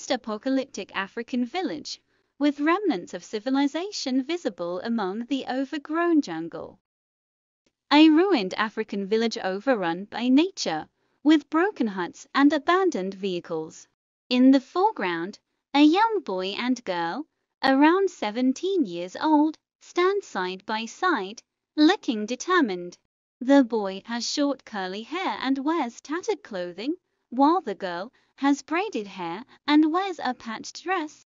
post-apocalyptic African village, with remnants of civilization visible among the overgrown jungle. A ruined African village overrun by nature, with broken huts and abandoned vehicles. In the foreground, a young boy and girl, around 17 years old, stand side by side, looking determined. The boy has short curly hair and wears tattered clothing, while the girl has braided hair and wears a patched dress.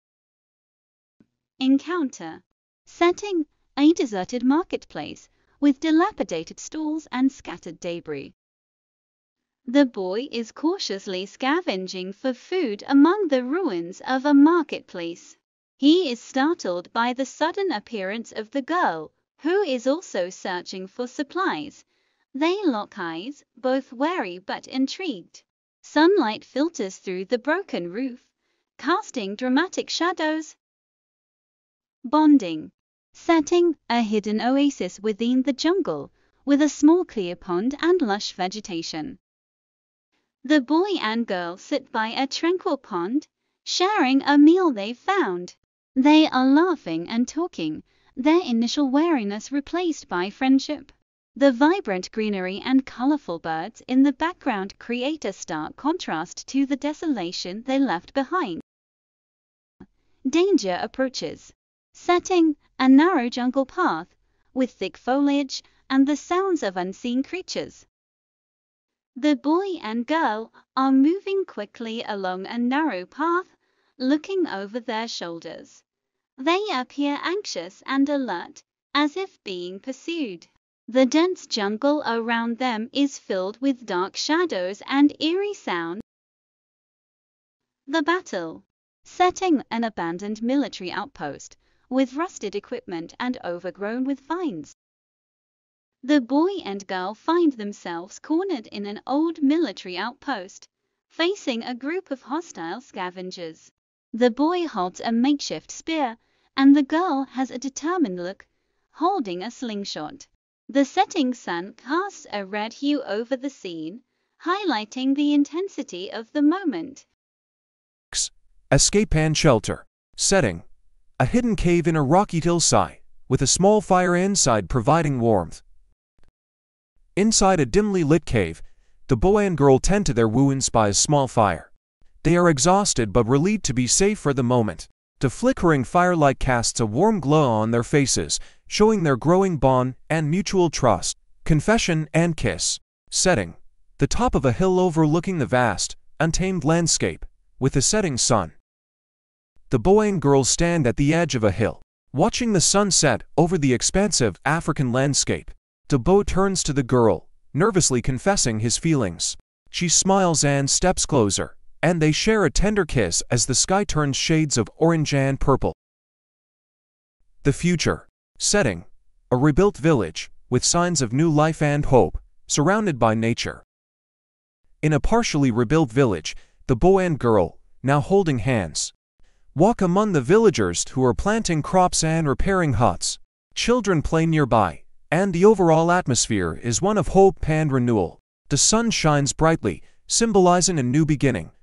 Encounter. Setting: a deserted marketplace, with dilapidated stalls and scattered debris. The boy is cautiously scavenging for food among the ruins of a marketplace. He is startled by the sudden appearance of the girl, who is also searching for supplies. They lock eyes, both wary but intrigued. Sunlight filters through the broken roof, casting dramatic shadows. Bonding. Setting: a hidden oasis within the jungle, with a small clear pond and lush vegetation. The boy and girl sit by a tranquil pond, sharing a meal they've found. They are laughing and talking, their initial wariness replaced by friendship. The vibrant greenery and colorful birds in the background create a stark contrast to the desolation they left behind. Danger approaches. Setting: a narrow jungle path, with thick foliage and the sounds of unseen creatures. The boy and girl are moving quickly along a narrow path, looking over their shoulders. They appear anxious and alert, as if being pursued. The dense jungle around them is filled with dark shadows and eerie sounds. The battle. Setting: an abandoned military outpost, with rusted equipment and overgrown with vines. The boy and girl find themselves cornered in an old military outpost, facing a group of hostile scavengers. The boy holds a makeshift spear, and the girl has a determined look, holding a slingshot. The setting sun casts a red hue over the scene, highlighting the intensity of the moment. Escape and shelter. Setting: a hidden cave in a rocky hillside, with a small fire inside providing warmth. Inside a dimly lit cave, the boy and girl tend to their wounds by a small fire. They are exhausted but relieved to be safe for the moment. The flickering firelight casts a warm glow on their faces, showing their growing bond and mutual trust. Confession and kiss. Setting: the top of a hill overlooking the vast, untamed landscape, with the setting sun. The boy and girl stand at the edge of a hill, watching the sun set over the expansive African landscape. Debo turns to the girl, nervously confessing his feelings. She smiles and steps closer, and they share a tender kiss as the sky turns shades of orange and purple. The future. Setting: a rebuilt village, with signs of new life and hope, surrounded by nature. In a partially rebuilt village, the boy and girl, now holding hands, walk among the villagers who are planting crops and repairing huts. Children play nearby, and the overall atmosphere is one of hope and renewal. The sun shines brightly, symbolizing a new beginning,